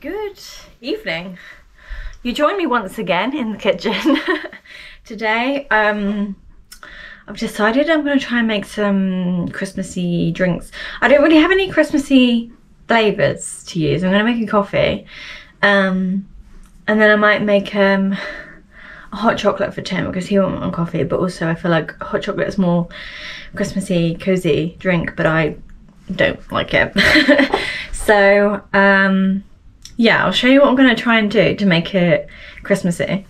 Good evening. You join me once again in the kitchen. Today I've decided I'm going to try and make some Christmassy drinks. I don't really have any Christmassy flavours to use. I'm going to make a coffee and then I might make a hot chocolate for Tim because he won't want coffee, but also I feel like hot chocolate is more Christmassy, cosy drink, but I don't like it. So yeah, I'll show you what I'm going to try and do to make it Christmassy.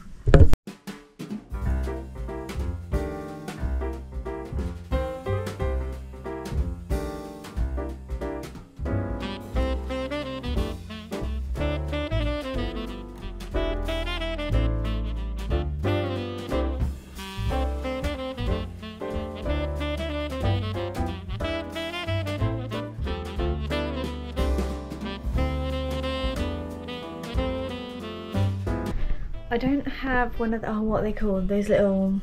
I don't have one of the, oh, what are they called? Those little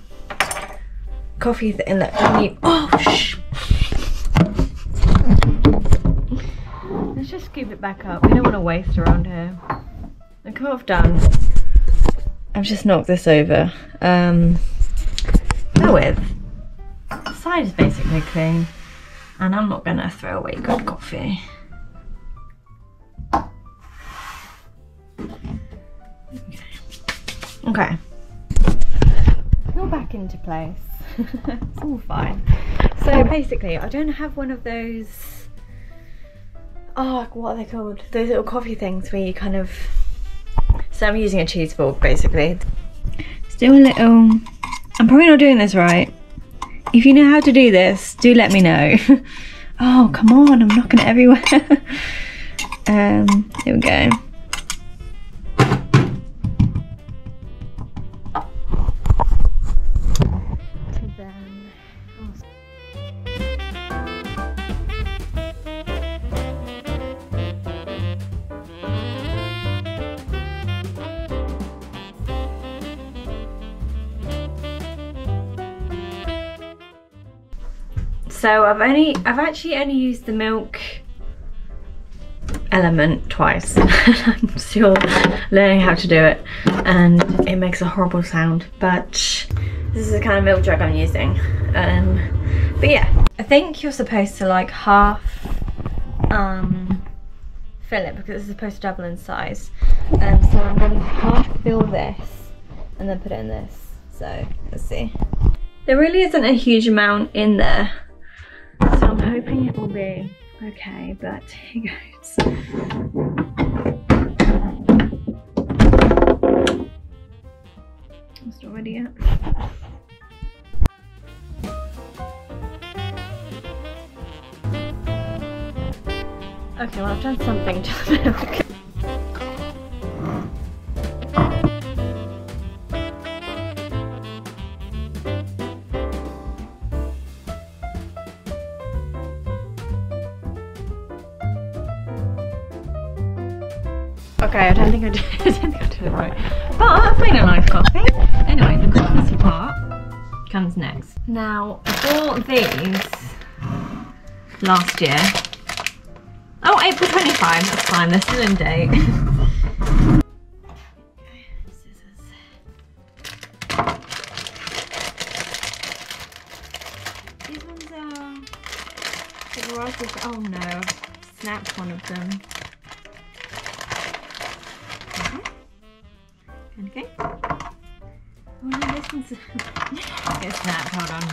coffee thing that you need. Oh, shh. Let's just scoop it back up. We don't want to waste around here. Look what I've done. I've just knocked this over. The side is basically clean, and I'm not gonna throw away good coffee. Okay, all back into place. It's all fine. So basically I don't have one of those, oh, what are they called? Those little coffee things where you kind of, so I'm using a cheese fork basically. Let's do a little, I'm probably not doing this right. If you know how to do this, do let me know. Oh, come on, I'm knocking it everywhere. Here we go. So I've actually only used the milk element twice. I'm still learning how to do it and it makes a horrible sound, but this is the kind of milk jug I'm using. But yeah, I think you're supposed to like half fill it because it's supposed to double in size. So I'm going to half fill this and then put it in this. So let's see. There really isn't a huge amount in there. So I'm hoping it will be okay, but here goes. Almost already up. Okay, well I've done something to the milk. Okay, I don't think I did it right. But I've made a nice coffee. Anyway, the Christmas part comes next. Now, I bought these last year. Oh, April 25, that's fine, they're still in date. Okay, scissors. These ones are... Oh no, I've snapped one of them. Okay. Oh no, this one's... It's snapped, hold on.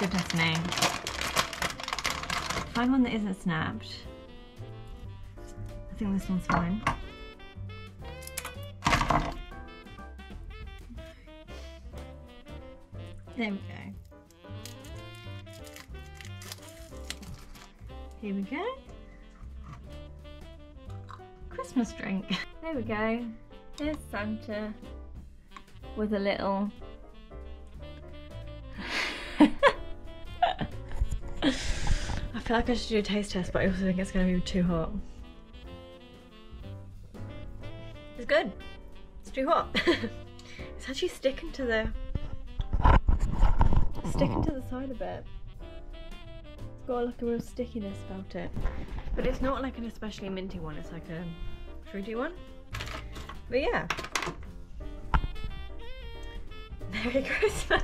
Goodness me. Find one that isn't snapped. I think this one's fine. There we go. Here we go. Christmas drink. There we go. There's Santa with a little I feel like I should do a taste test, but I also think it's going to be too hot. It's good. It's too hot. It's actually sticking to the side a bit. It's got like a real stickiness about it. But it's not like an especially minty one, it's like a Should we do one? But yeah. Merry Christmas!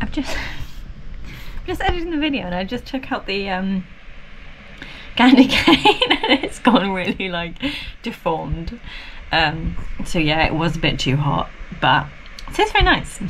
I've just I'm just editing the video and I just took out the candy cane and it's gone really like deformed. So yeah, it was a bit too hot, but it tastes very nice.